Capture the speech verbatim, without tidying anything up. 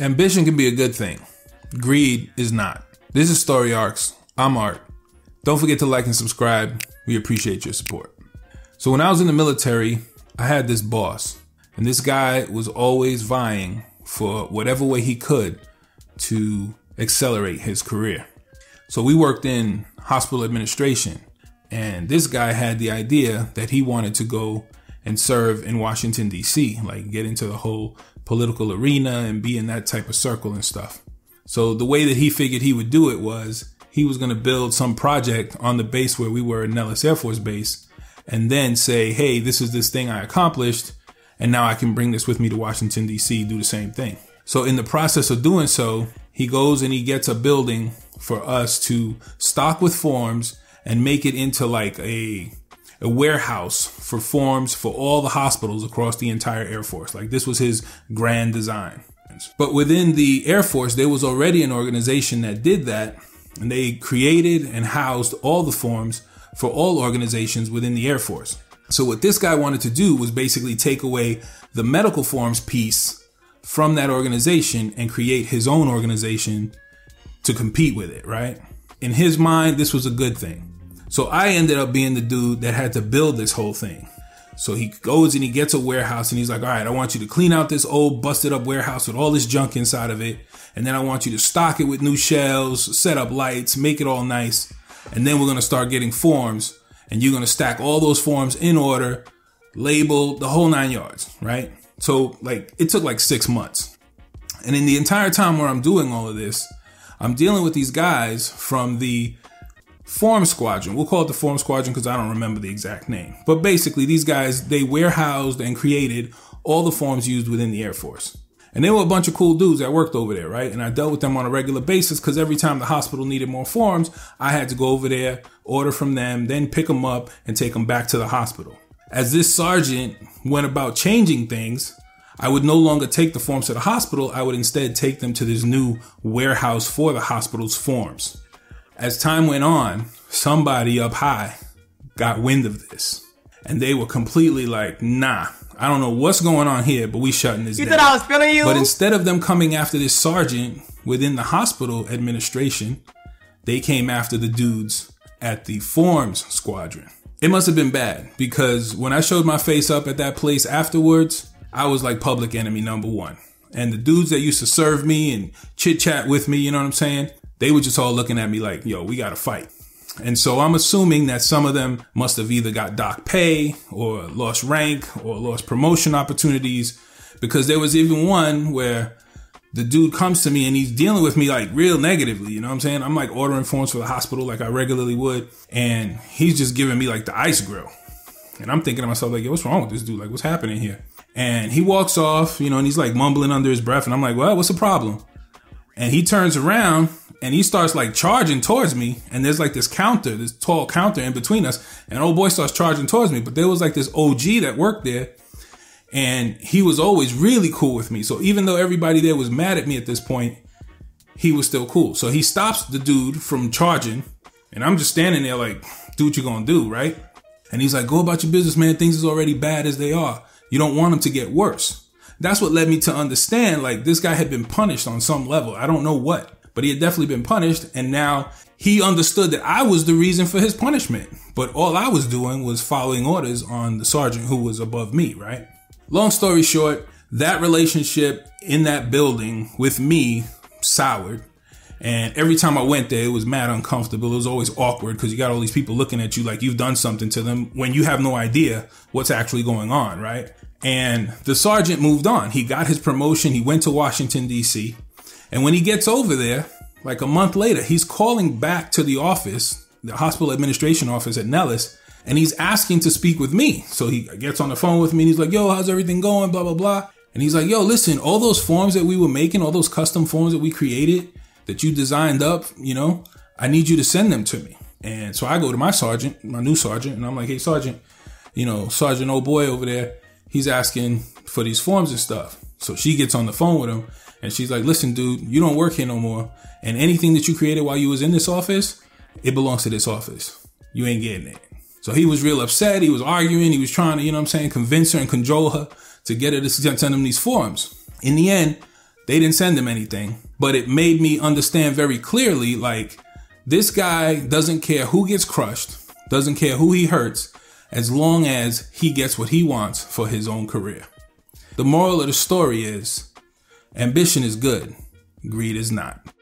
Ambition can be a good thing. Greed is not. This is Story Arcs. I'm Art. Don't forget to like and subscribe. We appreciate your support. So when I was in the military, I had this boss, and this guy was always vying for whatever way he could to accelerate his career. So we worked in hospital administration, and this guy had the idea that he wanted to go and serve in Washington, D C, like get into the whole political arena and be in that type of circle and stuff. So the way that he figured he would do it was he was going to build some project on the base where we were at Nellis Air Force Base and then say, hey, this is this thing I accomplished. And now I can bring this with me to Washington, D C, do the same thing. So in the process of doing so, he goes and he gets a building for us to stock with forms and make it into like a a warehouse for forms for all the hospitals across the entire Air Force. Like, this was his grand design. But within the Air Force, there was already an organization that did that, and they created and housed all the forms for all organizations within the Air Force. So what this guy wanted to do was basically take away the medical forms piece from that organization and create his own organization to compete with it, right? In his mind, this was a good thing. So I ended up being the dude that had to build this whole thing. So he goes and he gets a warehouse and he's like, all right, I want you to clean out this old busted up warehouse with all this junk inside of it. And then I want you to stock it with new shelves, set up lights, make it all nice. And then we're going to start getting forms, and you're going to stack all those forms in order, label the whole nine yards, right? So like, it took like six months. And in the entire time where I'm doing all of this, I'm dealing with these guys from the Form Squadron. We'll call it the Form Squadron because I don't remember the exact name. But basically, these guys, they warehoused and created all the forms used within the Air Force. And they were a bunch of cool dudes that worked over there, right? And I dealt with them on a regular basis because every time the hospital needed more forms, I had to go over there, order from them, then pick them up and take them back to the hospital. As this sergeant went about changing things, I would no longer take the forms to the hospital. I would instead take them to this new warehouse for the hospital's forms. As time went on, somebody up high got wind of this, and they were completely like, nah, I don't know what's going on here, but we shutting this down. You thought I was feeling you? But instead of them coming after this sergeant within the hospital administration, they came after the dudes at the Forms Squadron. It must have been bad, because when I showed my face up at that place afterwards, I was like public enemy number one. And the dudes that used to serve me and chit chat with me, you know what I'm saying? They were just all looking at me like, yo, we got to fight. And so I'm assuming that some of them must have either got docked pay or lost rank or lost promotion opportunities, because there was even one where the dude comes to me and he's dealing with me like real negatively. You know what I'm saying? I'm like ordering forms for the hospital like I regularly would, and he's just giving me like the ice grill. And I'm thinking to myself like, yo, what's wrong with this dude? Like, what's happening here? And he walks off, you know, and he's like mumbling under his breath. And I'm like, well, what's the problem? And he turns around and he starts like charging towards me. And there's like this counter, this tall counter in between us. And old boy starts charging towards me. But there was like this O G that worked there, and he was always really cool with me. So even though everybody there was mad at me at this point, he was still cool. So he stops the dude from charging, and I'm just standing there like, do what you gonna do, right? And he's like, go about your business, man. Things is already bad as they are. You don't want them to get worse. That's what led me to understand like this guy had been punished on some level. I don't know what. But he had definitely been punished, and now he understood that I was the reason for his punishment. But all I was doing was following orders on the sergeant who was above me, right? Long story short, that relationship in that building with me soured. And every time I went there, it was mad uncomfortable. It was always awkward because you got all these people looking at you like you've done something to them when you have no idea what's actually going on, right? And the sergeant moved on. He got his promotion. He went to Washington, D C, and when he gets over there, like a month later, he's calling back to the office, the hospital administration office at Nellis, and he's asking to speak with me. So he gets on the phone with me and he's like, yo, how's everything going? Blah, blah, blah. And he's like, yo, listen, all those forms that we were making, all those custom forms that we created that you designed up, you know, I need you to send them to me. And so I go to my sergeant, my new sergeant, and I'm like, hey, sergeant, you know, sergeant old boy over there, he's asking for these forms and stuff. So she gets on the phone with him. And she's like, listen, dude, you don't work here no more. And anything that you created while you was in this office, it belongs to this office. You ain't getting it. So he was real upset. He was arguing. He was trying to, you know what I'm saying, convince her and control her to get her to send him these forms. In the end, They didn't send him anything, but it made me understand very clearly, like, this guy doesn't care who gets crushed, doesn't care who he hurts, as long as he gets what he wants for his own career. The moral of the story is, ambition is good, greed is not.